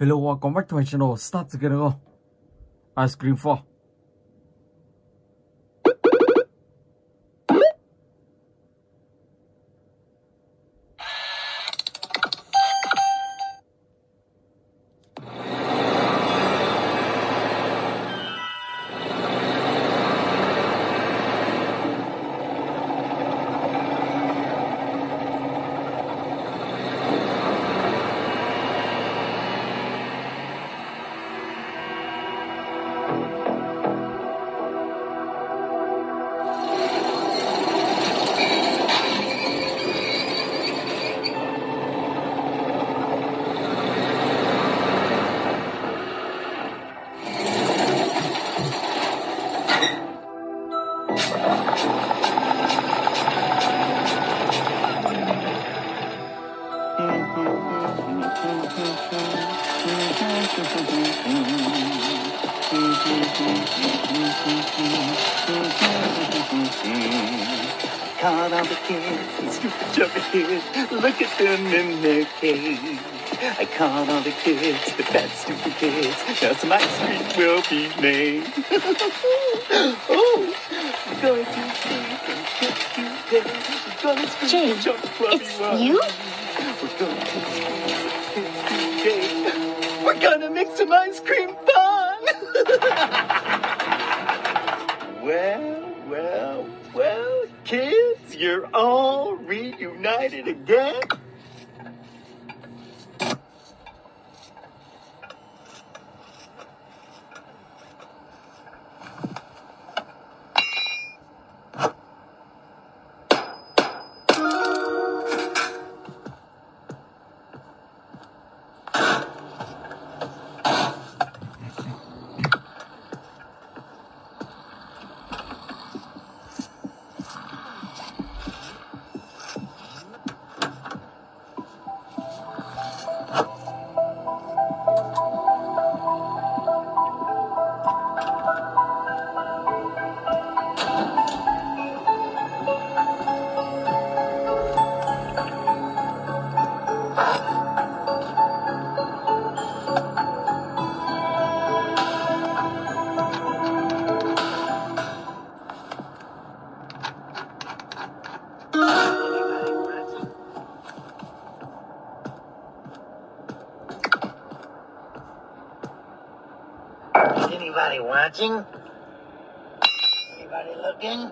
Hello, welcome back to my channel. Start the game. Ice Scream 4. Caught all the kids and stupid chubby kids. Look at them in their cage. I caught all the kids, the bad stupid kids. Now some ice cream will be made. Oh, I'm going to sleep and catch today. I'm going to change your bloody one. You? We're going to sleep and today. We're gonna make some ice cream fun. Well. Kids, you're all reunited again. Anybody watching? Anybody looking?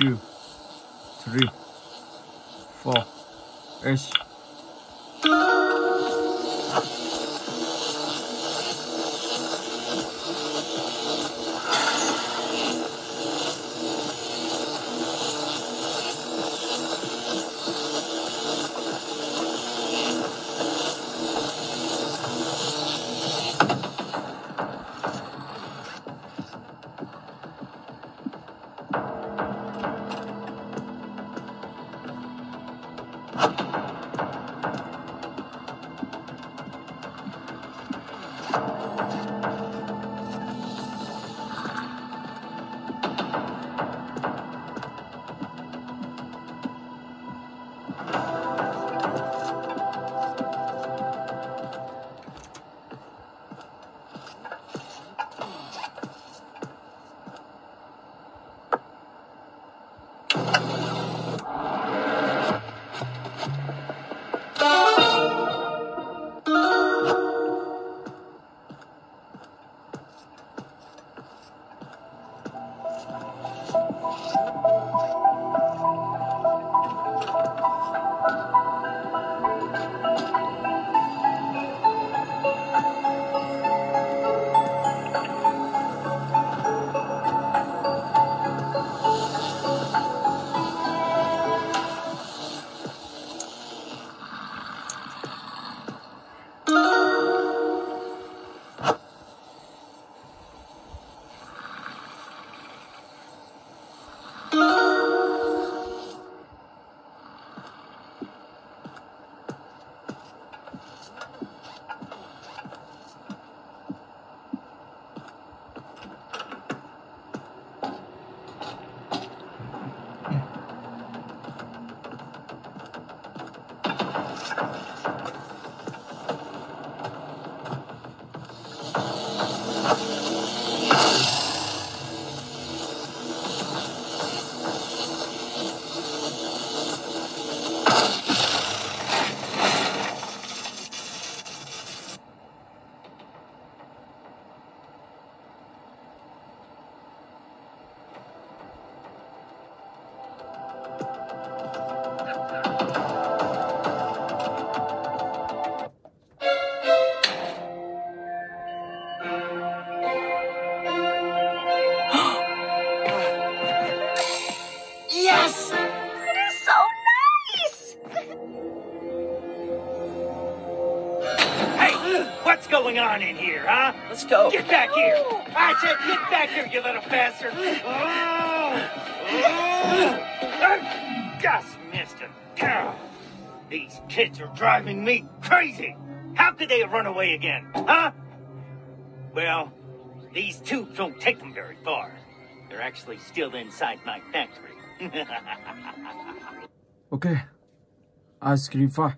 2, 3, 4. It's on in here, huh? Let's go. Get back here. I said get back here, you little bastard. Oh. Just missed him. These kids are driving me crazy. How could they run away again, huh? Well, these tubes don't take them very far. They're actually still inside my factory. Okay. Ice Scream 4.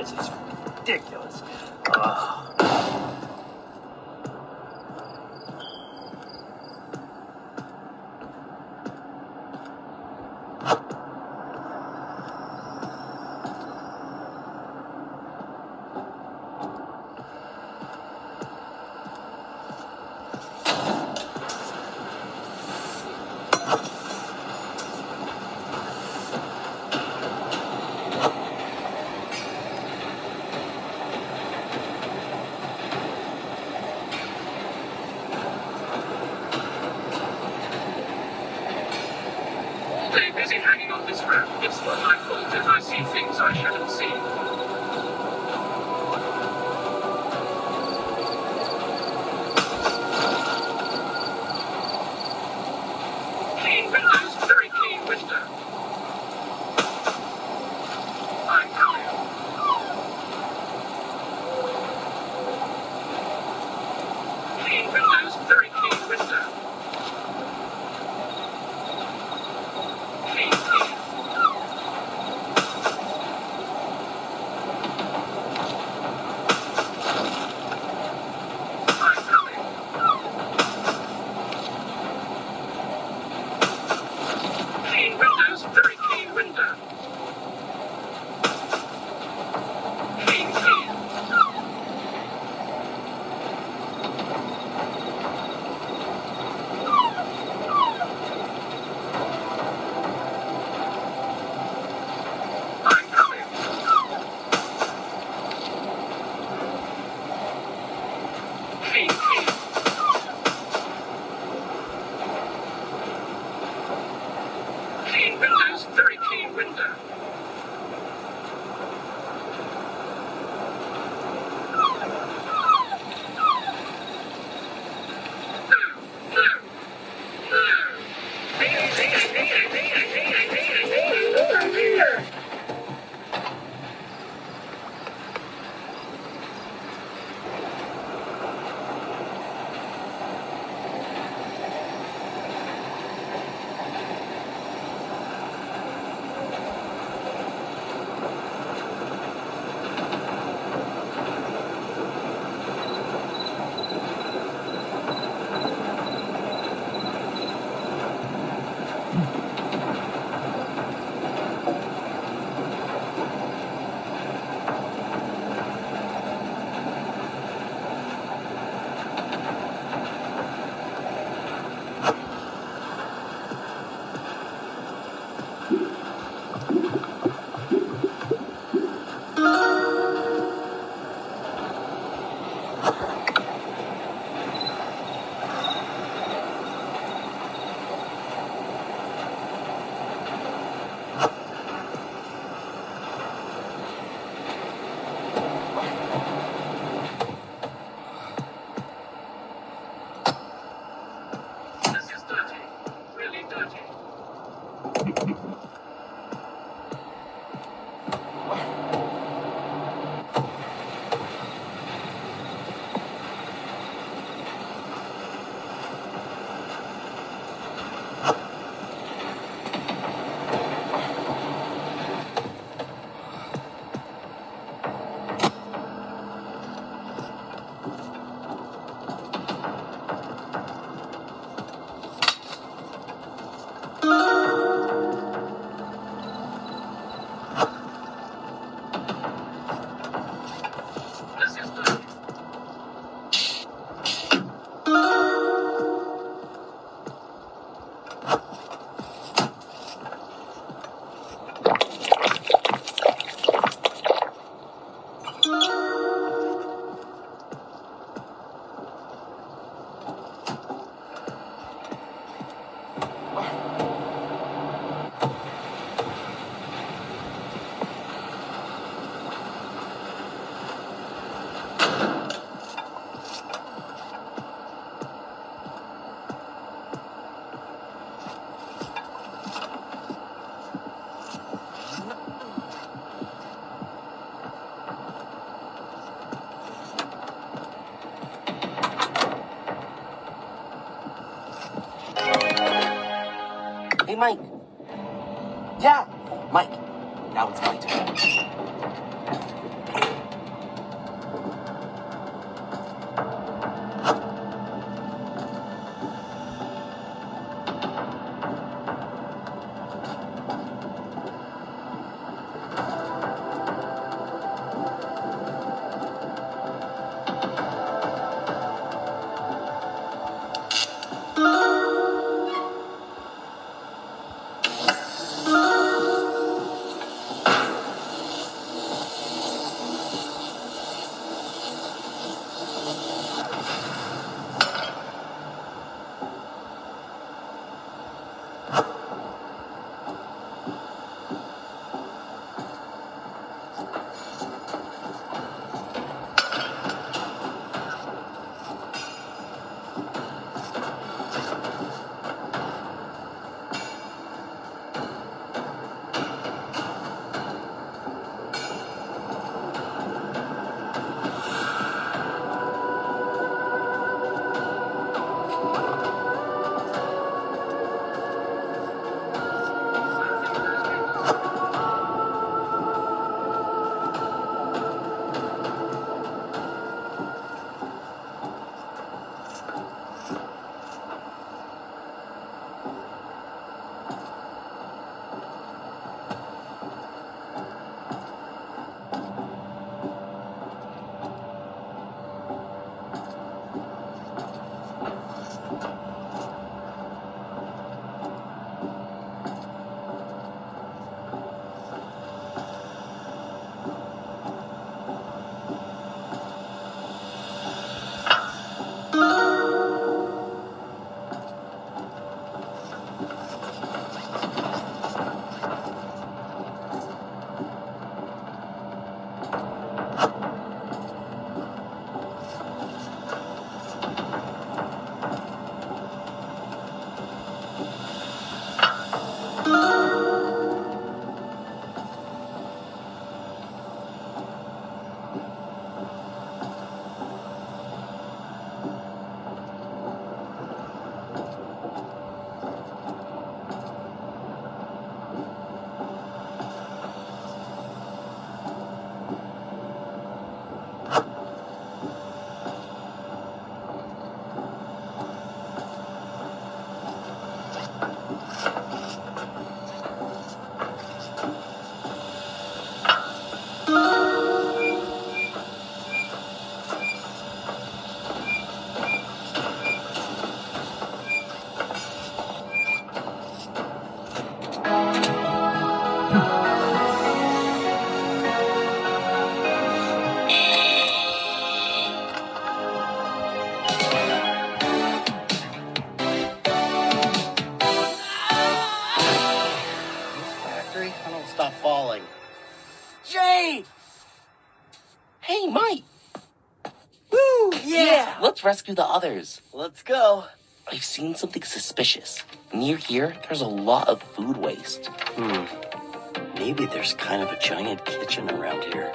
This is ridiculous. Stay busy hanging on this road. It's not my fault if I see things I shouldn't see. Clean windows, very clean window. I'm coming. Clean windows, very clean window. Hey, Mike. Yeah, Mike. Now it's my turn. Rescue the others. Let's go. I've seen something suspicious. Near here, there's a lot of food waste. Maybe there's kind of a giant kitchen around here.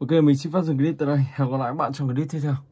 Ok, mình xin phát dừng clip tại đây. Hẹn gặp lại các bạn trong clip tiếp theo.